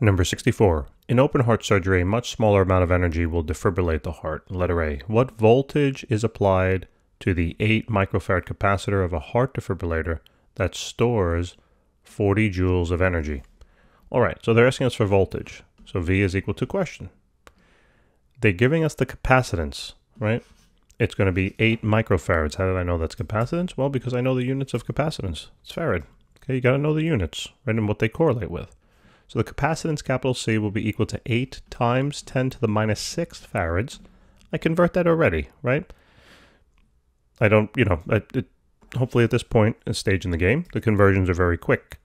Number 64. In open heart surgery, a much smaller amount of energy will defibrillate the heart. Letter A. What voltage is applied to the 8 microfarad capacitor of a heart defibrillator that stores 40 joules of energy? Alright, so they're asking us for voltage. So V is equal to question. They're giving us the capacitance, right? It's going to be 8 microfarads. How did I know that's capacitance? Well, because I know the units of capacitance. It's farad. Okay, you got to know the units, right, and what they correlate with. So the capacitance, capital C, will be equal to 8 times 10 to the minus 6 farads. I convert that already, right? I don't, you know, hopefully at this point, a stage in the game, the conversions are very quick.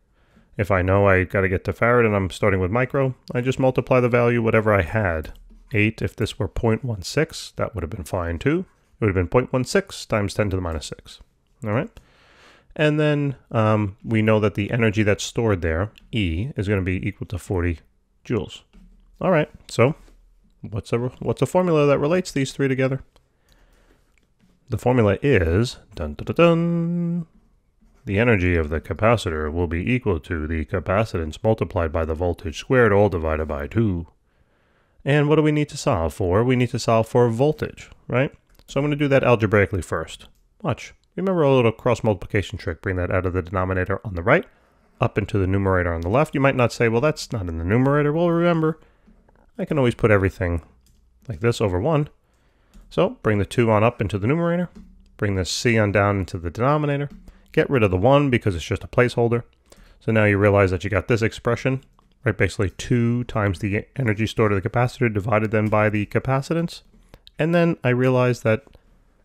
If I know I got to get to farad and I'm starting with micro, I just multiply the value, whatever I had. 8, if this were 0.16, that would have been fine too. It would have been 0.16 times 10 to the minus 6, all right? And then we know that the energy that's stored there, E, is going to be equal to 40 joules. All right, so what's a formula that relates these three together? The formula is, dun, dun, dun, dun, the energy of the capacitor will be equal to the capacitance multiplied by the voltage squared, all divided by 2. And what do we need to solve for? We need to solve for voltage, right? So I'm going to do that algebraically first. Watch. Remember a little cross multiplication trick, bring that out of the denominator on the right, up into the numerator on the left. You might not say, well, that's not in the numerator. Well, remember, I can always put everything like this over 1. So bring the 2 on up into the numerator, bring the C on down into the denominator, get rid of the 1 because it's just a placeholder. So now you realize that you got this expression, right? Basically 2 times the energy stored in the capacitor divided then by the capacitance. And then I realize that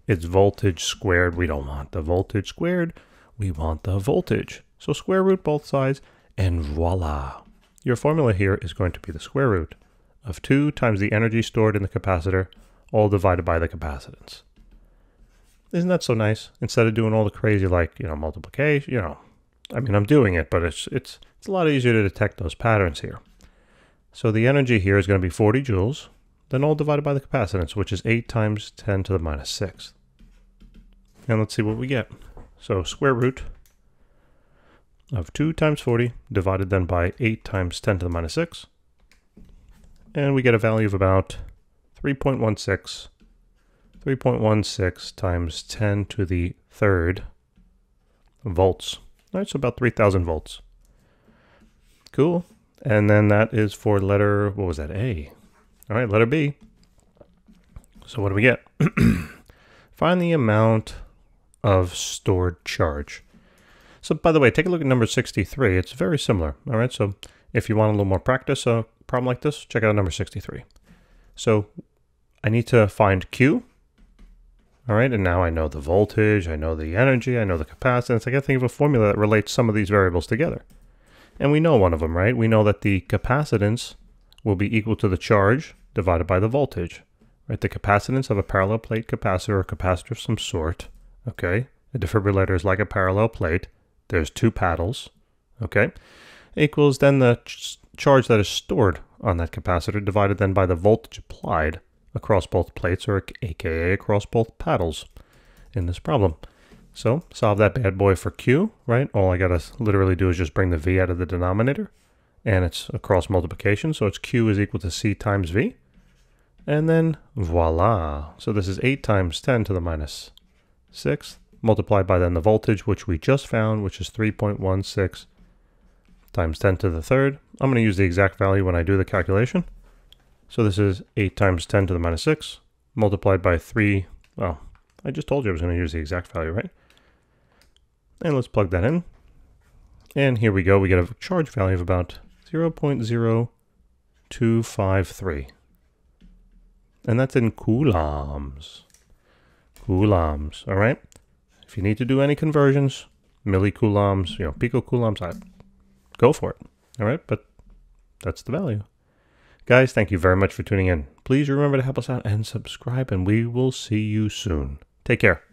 it's voltage squared. We don't want the voltage squared. We want the voltage. So square root both sides, and voila. Your formula here is going to be the square root of 2 times the energy stored in the capacitor, all divided by the capacitance. Isn't that so nice? Instead of doing all the crazy, like, you know, multiplication, you know. I mean, I'm doing it, but it's a lot easier to detect those patterns here. So the energy here is going to be 40 joules, then all divided by the capacitance, which is 8 times 10 to the minus 6. And let's see what we get. So square root of 2 times 40 divided then by 8 times 10 to the minus 6. And we get a value of about 3.16. 3.16 times 10 to the third volts. All right, so about 3,000 volts. Cool. And then that is for letter, what was that, A? All right, letter B. So what do we get? Find the amount of stored charge. So by the way, take a look at number 63. It's very similar. All right, so if you want a little more practice, a problem like this, check out number 63. So I need to find Q. All right, and now I know the voltage, I know the energy, I know the capacitance. I got to think of a formula that relates some of these variables together. And we know one of them, right? We know that the capacitance will be equal to the charge divided by the voltage, right? The capacitance of a parallel plate capacitor or capacitor of some sort, okay? The defibrillator is like a parallel plate. There's 2 paddles, okay? Equals then the charge that is stored on that capacitor divided then by the voltage applied across both plates, or AKA across both paddles in this problem. So solve that bad boy for Q, right? All I gotta literally do is just bring the V out of the denominator, and it's a cross multiplication, so it's Q is equal to C times V, and then voila. So this is 8 times 10 to the minus 6, multiplied by then the voltage, which we just found, which is 3.16 times 10 to the third. I'm gonna use the exact value when I do the calculation. So this is 8 times 10 to the minus 6, multiplied by 3, well, I just told you I was gonna use the exact value, right? And let's plug that in. And here we go, we get a charge value of about 0.0253. And that's in coulombs. Coulombs, all right? If you need to do any conversions, millicoulombs, you know, picocoulombs, go for it, all right? But that's the value. Guys, thank you very much for tuning in. Please remember to help us out and subscribe, and we will see you soon. Take care.